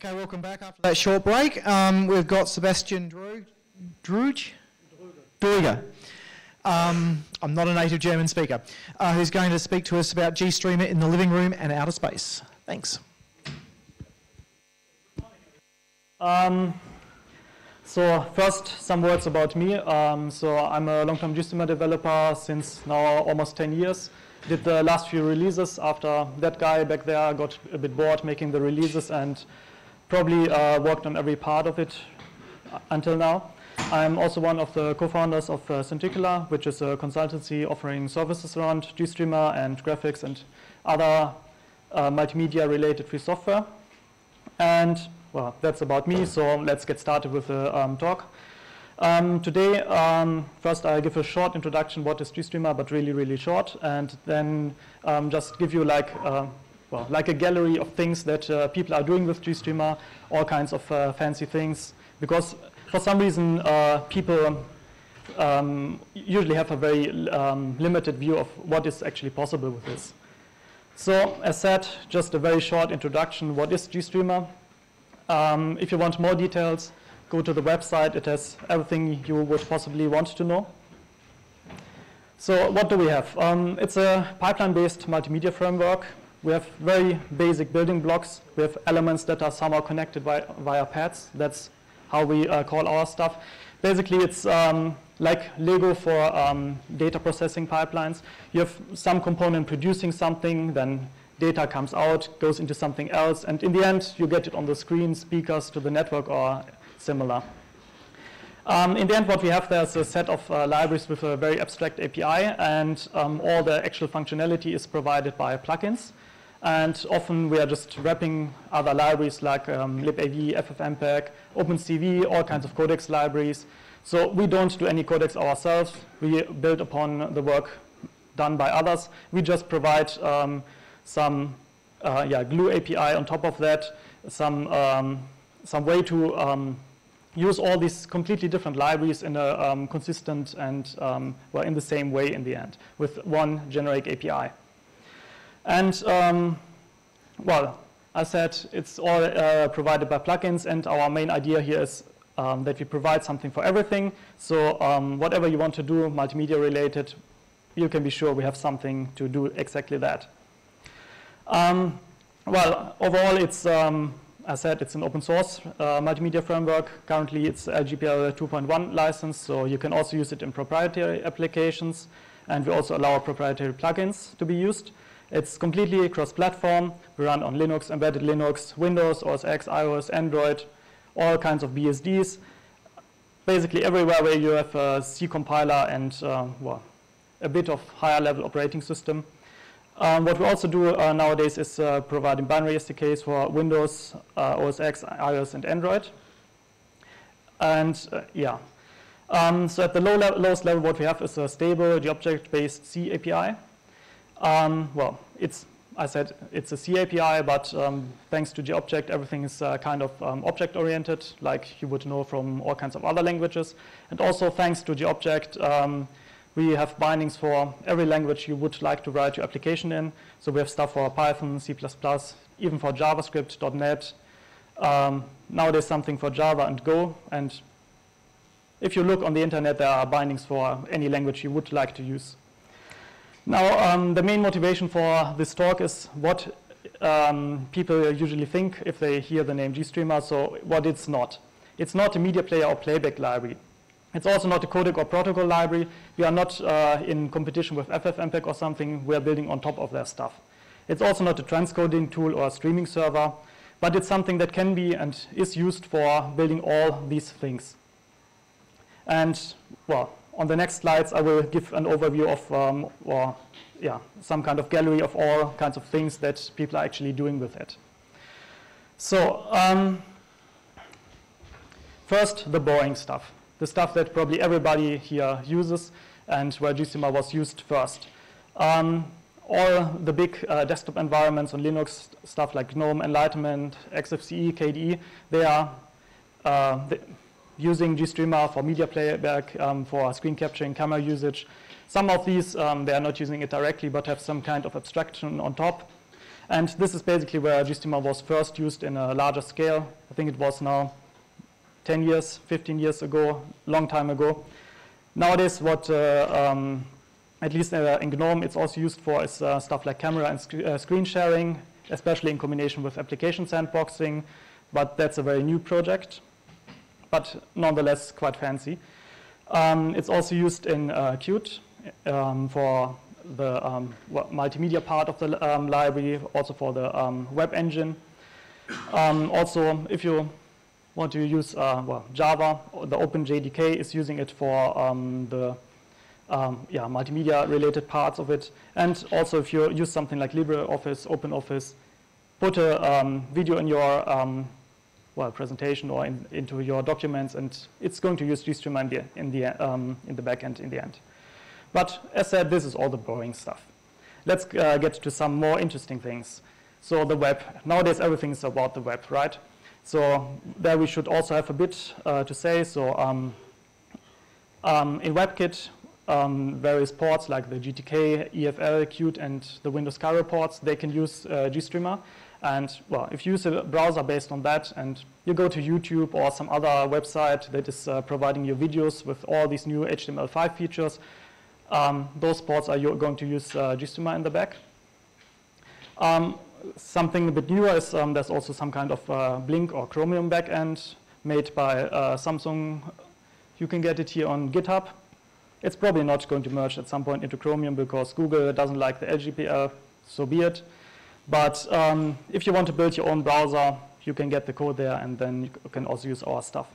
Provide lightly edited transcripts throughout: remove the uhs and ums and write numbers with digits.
Okay, welcome back after that short break. We've got Sebastian Dröge. I'm not a native German speaker, who's going to speak to us about GStreamer in the living room and outer space. Thanks. So first, some words about me. So I'm a long-time GStreamer developer since now almost 10 years. Did the last few releases after that guy back there got a bit bored making the releases and probably worked on every part of it until now. I'm also one of the co-founders of Centricular, which is a consultancy offering services around GStreamer and graphics and other multimedia-related free software. And well, that's about me, so let's get started with the talk. Today, first I'll give a short introduction what is GStreamer, but really, really short, and then just give you like a gallery of things that people are doing with GStreamer, all kinds of fancy things, because for some reason people usually have a very limited view of what is actually possible with this. So as said, just a very short introduction, what is GStreamer? If you want more details, go to the website. It has everything you would possibly want to know. So what do we have? It's a pipeline-based multimedia framework. We have very basic building blocks. We have elements that are somehow connected via paths. That's how we call our stuff. Basically, it's like Lego for data processing pipelines. You have some component producing something, then data comes out, goes into something else, and in the end, you get it on the screen, speakers to the network, or similar. In the end, what we have there is a set of libraries with a very abstract API, and all the actual functionality is provided by plugins. And often, we are just wrapping other libraries like libav, ffmpeg, opencv, all kinds of codecs libraries. So we don't do any codecs ourselves. We build upon the work done by others. We just provide some glue API on top of that, some way to use all these completely different libraries in a consistent and in the same way in the end with one generic API. And I said it's all provided by plugins, and our main idea here is that we provide something for everything. So whatever you want to do, multimedia related, you can be sure we have something to do exactly that. Overall, it's, as I said, it's an open source multimedia framework. Currently, it's LGPL 2.1 license, so you can also use it in proprietary applications, and we also allow proprietary plugins to be used. It's completely cross-platform. We run on Linux, embedded Linux, Windows, OS X, iOS, Android, all kinds of BSDs. Basically, everywhere where you have a C compiler and a bit of higher-level operating system. What we also do nowadays is providing binary SDKs for Windows, OS X, iOS, and Android. And so at the lowest level, what we have is a stable GObject-based C API. It's a C API, but thanks to GObject, everything is kind of object-oriented, like you would know from all kinds of other languages. And also thanks to GObject, we have bindings for every language you would like to write your application in. So we have stuff for Python, C++, even for JavaScript, .NET. Nowadays something for Java and Go. And if you look on the internet, there are bindings for any language you would like to use. Now, the main motivation for this talk is what people usually think if they hear the name GStreamer, so what it's not. It's not a media player or playback library. It's also not a codec or protocol library. We are not in competition with ffmpeg or something. We are building on top of their stuff. It's also not a transcoding tool or a streaming server, but it's something that can be and is used for building all these things. And on the next slides, I will give an overview of some kind of gallery of all kinds of things that people are actually doing with it. So first, the boring stuff. The stuff that probably everybody here uses and where GStreamer was used first. All the big desktop environments on Linux, stuff like GNOME, Enlightenment, XFCE, KDE, they are using GStreamer for media playback, for screen capturing, camera usage. Some of these, they are not using it directly, but have some kind of abstraction on top. And this is basically where GStreamer was first used in a larger scale. I think it was now 10 years, 15 years ago, long time ago. Nowadays, what at least in GNOME it's also used for is stuff like camera and screen sharing, especially in combination with application sandboxing, but that's a very new project, but nonetheless quite fancy. It's also used in Qt for the multimedia part of the library, also for the web engine. Also, if you want to use Java, the OpenJDK is using it for the multimedia related parts of it. And also, if you use something like LibreOffice, OpenOffice, put a video in your presentation or into your documents, and it's going to use GStreamer in the backend in the end. But as said, this is all the boring stuff. Let's get to some more interesting things. So the web. Nowadays, everything is about the web, right? So there we should also have a bit to say. So in WebKit, various ports like the GTK, EFL, Qt, and the Windows Cairo ports, they can use GStreamer. And well, if you use a browser based on that and you go to YouTube or some other website that is providing you videos with all these new HTML5 features, those ports are going to use GStreamer in the back. Something a bit newer is there's also some kind of Blink or Chromium backend made by Samsung. You can get it here on GitHub. It's probably not going to merge at some point into Chromium because Google doesn't like the LGPL, so be it. But if you want to build your own browser, you can get the code there, and then you can also use our stuff.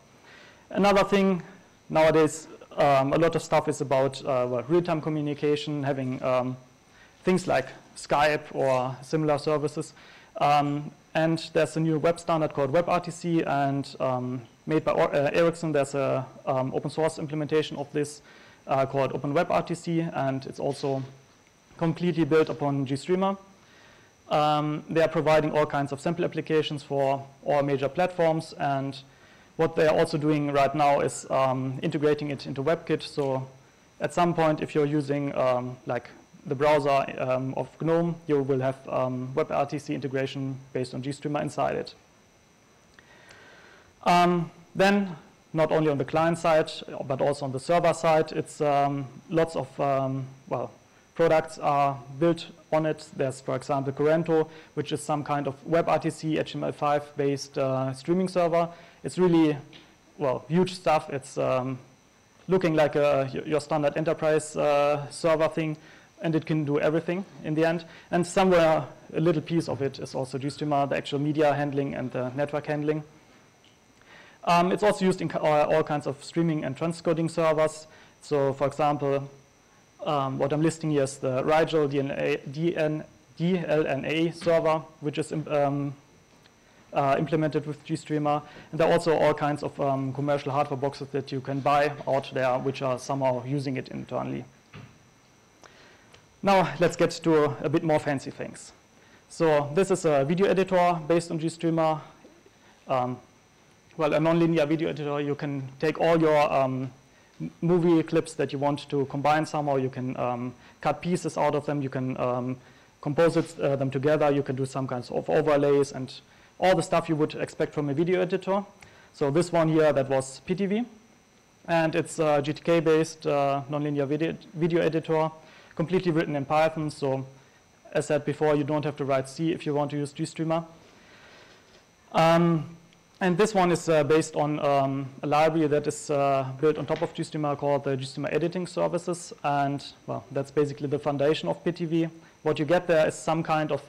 Another thing nowadays, a lot of stuff is about real-time communication, having things like Skype or similar services. And there's a new web standard called WebRTC, and made by Ericsson, there's an open source implementation of this called Open WebRTC, and it's also completely built upon GStreamer. They are providing all kinds of sample applications for all major platforms, and what they are also doing right now is integrating it into WebKit. So at some point, if you're using like the browser of GNOME, you will have WebRTC integration based on GStreamer inside it. Then, not only on the client side, but also on the server side, it's lots of products are built on it. There's, for example, Kurento, which is some kind of WebRTC HTML5 based streaming server. It's really, huge stuff. It's looking like your standard enterprise server thing, and it can do everything in the end. And somewhere, a little piece of it is also GStreamer, the actual media handling and the network handling. It's also used in all kinds of streaming and transcoding servers. So, for example, what I'm listing here is the Rigel DLNA server, which is implemented with GStreamer. And there are also all kinds of commercial hardware boxes that you can buy out there, which are somehow using it internally. Now, let's get to a bit more fancy things. So, this is a video editor based on GStreamer. A nonlinear video editor, you can take all your movie clips that you want to combine somehow. You can cut pieces out of them. You can compose them together. You can do some kinds of overlays and all the stuff you would expect from a video editor. So this one here, that was PTV. And it's a GTK-based nonlinear video editor, completely written in Python. So as said before, you don't have to write C if you want to use GStreamer. And this one is based on a library that is built on top of GStreamer called the GStreamer Editing Services. And, that's basically the foundation of PTV. What you get there is some kind of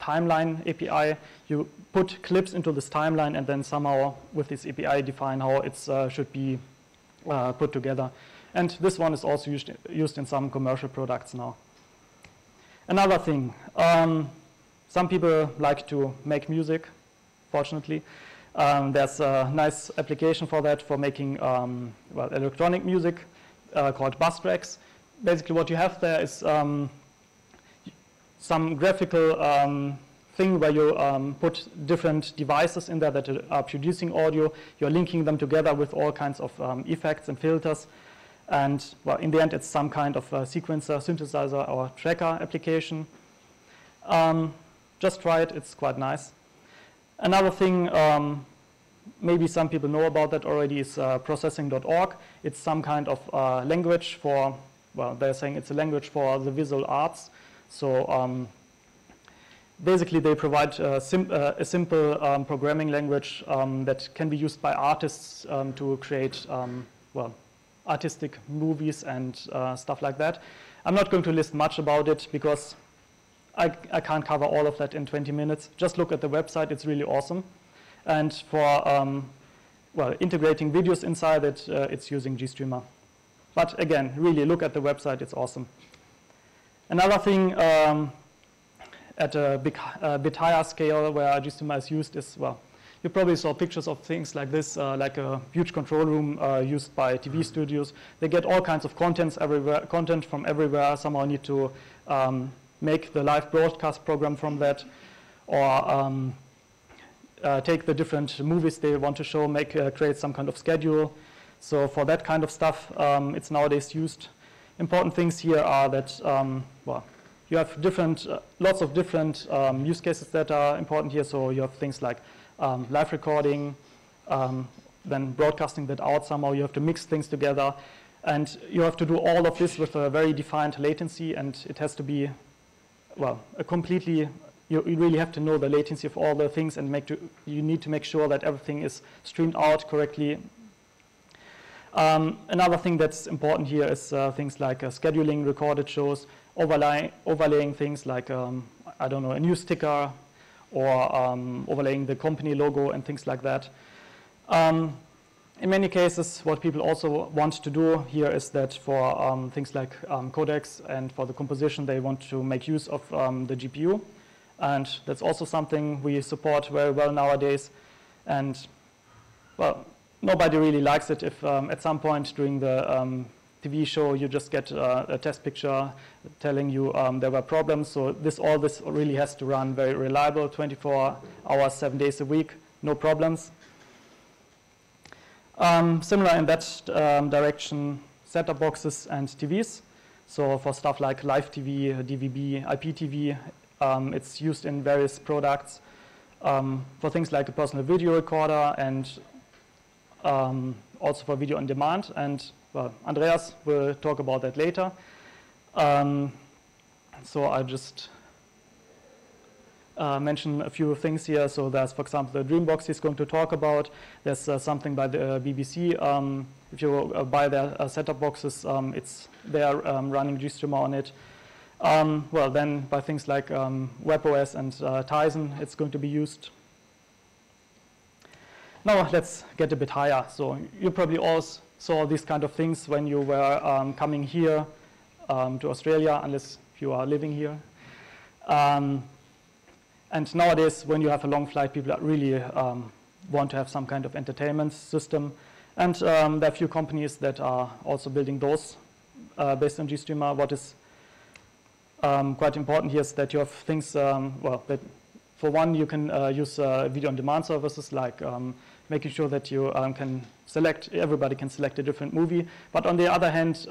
timeline API. You put clips into this timeline, and then somehow with this API define how it should be put together. And this one is also used in some commercial products now. Another thing, some people like to make music, fortunately. There's a nice application for that, for making electronic music called Buzztrax. Basically, what you have there is some graphical thing where you put different devices in there that are producing audio. You're linking them together with all kinds of effects and filters. And in the end, it's some kind of sequencer, synthesizer, or tracker application. just try it, it's quite nice. Another thing, maybe some people know about that already, is processing.org. It's some kind of language for, well, they're saying it's a language for the visual arts. So basically they provide a simple programming language that can be used by artists to create, well, artistic movies and stuff like that. I'm not going to list much about it because I can't cover all of that in 20 minutes. Just look at the website, it's really awesome. And for, well, integrating videos inside it, it's using GStreamer. But again, really look at the website, it's awesome. Another thing at a bit higher scale where GStreamer is used is, well, you probably saw pictures of things like this, like a huge control room used by TV studios. They get all kinds of content from everywhere, somehow need to make the live broadcast program from that, or take the different movies they want to show, make create some kind of schedule. So for that kind of stuff, it's nowadays used. Important things here are that, well, you have different, lots of different use cases that are important here. So you have things like live recording, then broadcasting that out somehow. You have to mix things together. And you have to do all of this with a very defined latency. And it has to be, well, a completely, you really have to know the latency of all the things, and you need to make sure that everything is streamed out correctly. Another thing that's important here is things like scheduling recorded shows, overlaying things like, I don't know, a news ticker, or overlaying the company logo and things like that. In many cases, what people also want to do here is that for things like codecs and for the composition, they want to make use of the GPU. And that's also something we support very well nowadays. And, well, nobody really likes it if at some point during the TV show you just get a test picture telling you there were problems. So all this really has to run very reliable, 24 hours, 7 days a week, no problems. Similar in that direction, set-top boxes and TVs. So for stuff like live TV, DVB, IPTV, it's used in various products. For things like a personal video recorder and also for video on demand. And, well, Andreas will talk about that later. So I just mention a few things here. So there's, for example, the Dreambox he's going to talk about. There's something by the BBC. If you buy their set-top boxes, they are running GStreamer on it. Well, then by things like WebOS and Tizen, it's going to be used. Now let's get a bit higher. So you probably also saw these kind of things when you were coming here to Australia, unless you are living here. And nowadays, when you have a long flight, people really want to have some kind of entertainment system. And there are a few companies that are also building those based on GStreamer. What is quite important here is that you have things, well, that for one, you can use video-on-demand services, like making sure that you everybody can select a different movie. But on the other hand,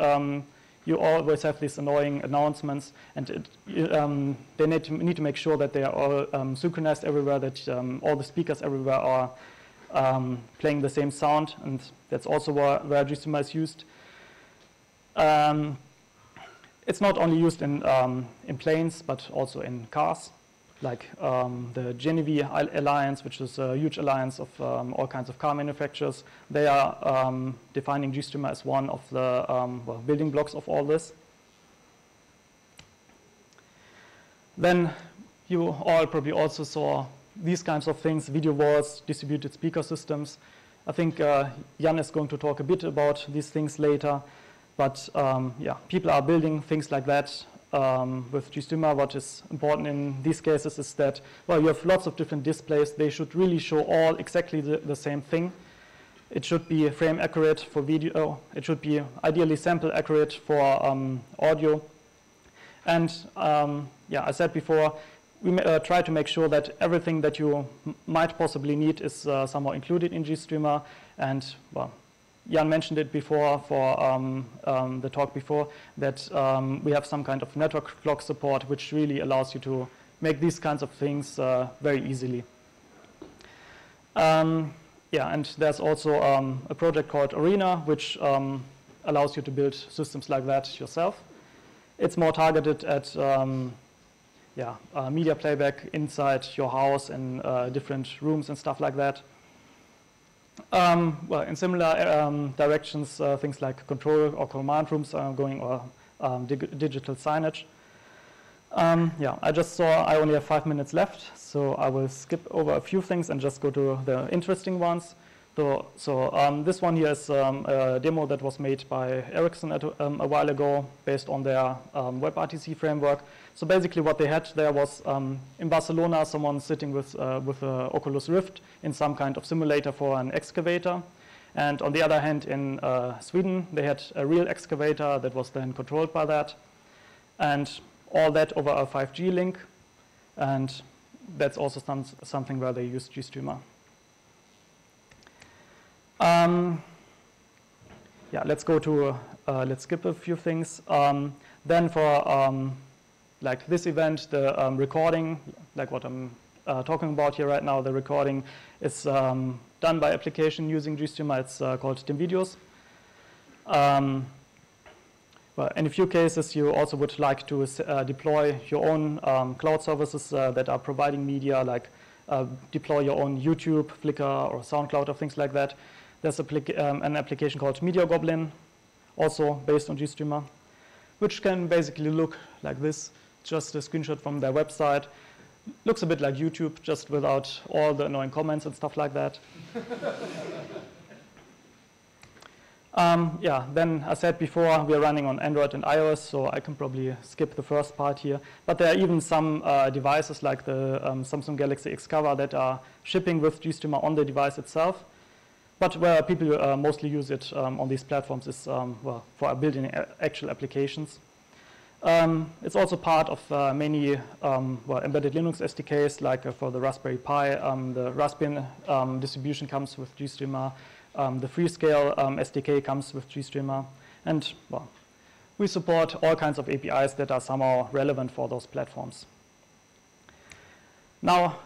you always have these annoying announcements, and they need to make sure that they are all synchronized everywhere, that all the speakers everywhere are playing the same sound, and that's also where GStreamer is used. It's not only used in planes, but also in cars, like the Genevieve Alliance, which is a huge alliance of all kinds of car manufacturers. They are defining GStreamer as one of the well, building blocks of all this. Then you all probably also saw these kinds of things, video walls, distributed speaker systems. I think Jan is going to talk a bit about these things later. But yeah, people are building things like that. With GStreamer, what is important in these cases is that, well, you have lots of different displays. They should really show all exactly the same thing. It should be frame accurate for video. It should be ideally sample accurate for audio. And yeah, I said before, we try to make sure that everything that you might possibly need is somehow included in GStreamer. And, well, Jan mentioned it before for the talk before, that we have some kind of network clock support, which really allows you to make these kinds of things very easily. Yeah, and there's also a project called Arena, which allows you to build systems like that yourself. It's more targeted at media playback inside your house and different rooms and stuff like that. Well, in similar directions, things like control or command rooms are going, or digital signage. Yeah, I just saw I only have 5 minutes left, so I will skip over a few things and just go to the interesting ones. So this one here is a demo that was made by Ericsson a while ago based on their WebRTC framework. So basically what they had there was in Barcelona someone sitting with an Oculus Rift in some kind of simulator for an excavator. And on the other hand, in Sweden, they had a real excavator that was then controlled by that. And all that over a 5G link, and that's also something where they use GStreamer. Yeah, let's go to, let's skip a few things. Then for like this event, the recording, like what I'm talking about here right now, the recording is done by application using GStreamer. It's called TimVideos. Well, in a few cases, you also would like to deploy your own cloud services that are providing media, like deploy your own YouTube, Flickr, or SoundCloud, or things like that. There's an application called Media Goblin, also based on GStreamer, which can basically look like this, just a screenshot from their website. Looks a bit like YouTube, just without all the annoying comments and stuff like that. Yeah, then I said before, we are running on Android and iOS, so I can probably skip the first part here. But there are even some devices like the Samsung Galaxy X Cover that are shipping with GStreamer on the device itself. But where people mostly use it on these platforms is well, for building actual applications. It's also part of many well, embedded Linux SDKs, like for the Raspberry Pi. The Raspbian distribution comes with GStreamer. The Freescale SDK comes with GStreamer, and well, we support all kinds of APIs that are somehow relevant for those platforms. Now,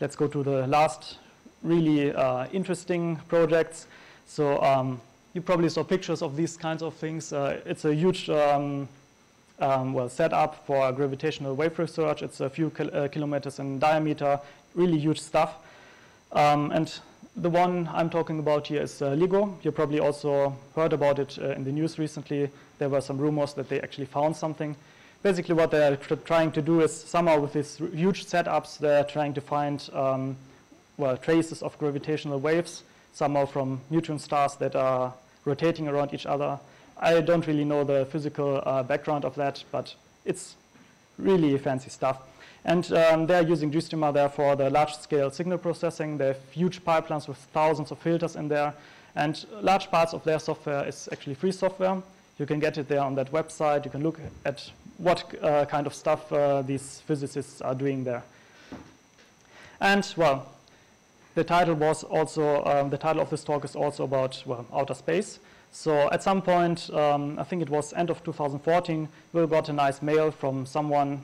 let's go to the last really interesting projects. So you probably saw pictures of these kinds of things. It's a huge well, setup for gravitational wave research. It's a few kilometers in diameter, really huge stuff. And the one I'm talking about here is LIGO. You probably also heard about it in the news recently. There were some rumors that they actually found something. Basically what they're trying to do is somehow with these huge setups, they're trying to find well, traces of gravitational waves, somehow from neutron stars that are rotating around each other. I don't really know the physical background of that, but it's really fancy stuff. And they're using GStreamer there for the large-scale signal processing. They have huge pipelines with thousands of filters in there. And large parts of their software is actually free software. You can get it there on that website. You can look at what kind of stuff these physicists are doing there. And, well, the title was also, the title of this talk is also about, well, outer space. So at some point, I think it was end of 2014, we got a nice mail from someone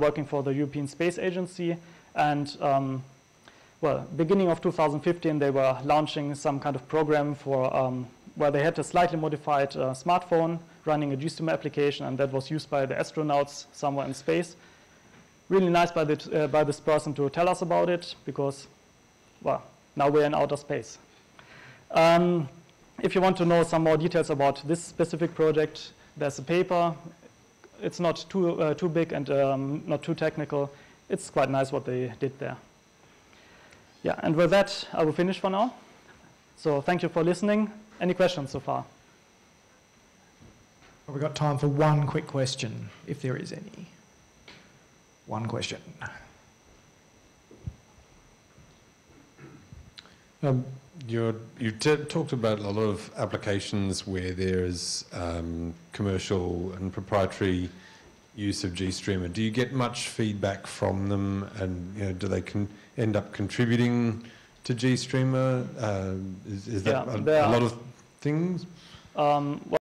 working for the European Space Agency, and well, beginning of 2015 they were launching some kind of program for where they had a slightly modified smartphone running a GStreamer application, and that was used by the astronauts somewhere in space. Really nice by this person to tell us about it, because well, now we're in outer space. If you want to know some more details about this specific project, there's a paper. It's not too big and not too technical. It's quite nice what they did there. Yeah, and with that, I will finish for now. So thank you for listening. Any questions so far? Well, we've got time for one quick question, if there is any. One question. You talked about a lot of applications where there is commercial and proprietary use of GStreamer. Do you get much feedback from them, and you know, do they end up contributing to GStreamer? Is that a lot of things? Well